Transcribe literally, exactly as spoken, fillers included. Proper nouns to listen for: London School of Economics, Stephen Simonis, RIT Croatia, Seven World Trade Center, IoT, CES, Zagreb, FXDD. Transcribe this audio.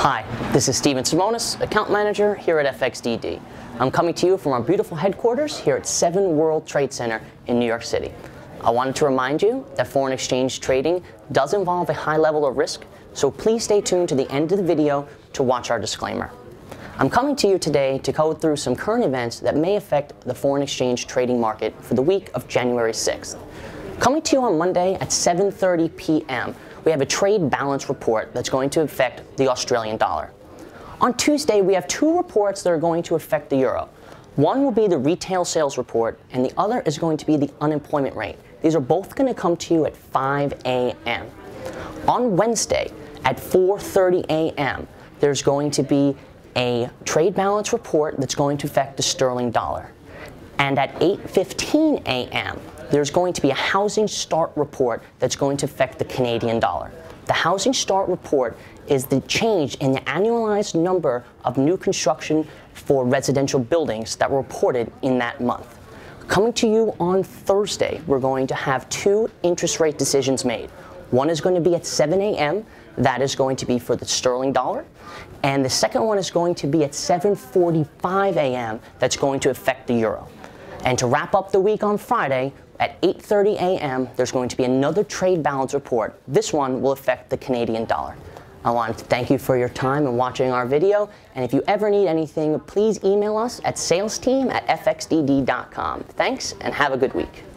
Hi, this is Stephen Simonis, Account Manager here at F X D D. I'm coming to you from our beautiful headquarters here at Seven World Trade Center in New York City. I wanted to remind you that foreign exchange trading does involve a high level of risk, so please stay tuned to the end of the video to watch our disclaimer. I'm coming to you today to go through some current events that may affect the foreign exchange trading market for the week of January sixth. Coming to you on Monday at seven thirty p m, we have a trade balance report that's going to affect the Australian dollar. On Tuesday, we have two reports that are going to affect the euro. One will be the retail sales report, and the other is going to be the unemployment rate. These are both going to come to you at five a m On Wednesday, at four thirty a m, there's going to be a trade balance report that's going to affect the sterling dollar. And at eight fifteen a m, there's going to be a housing start report that's going to affect the Canadian dollar. The housing start report is the change in the annualized number of new construction for residential buildings that were reported in that month. Coming to you on Thursday, we're going to have two interest rate decisions made. One is going to be at seven a m That is going to be for the sterling dollar. And the second one is going to be at seven forty-five a m That's going to affect the euro. And to wrap up the week on Friday, at eight thirty a m, there's going to be another trade balance report. This one will affect the Canadian dollar. I want to thank you for your time and watching our video. And if you ever need anything, please email us at salesteam at f x d d dot com. Thanks, and have a good week.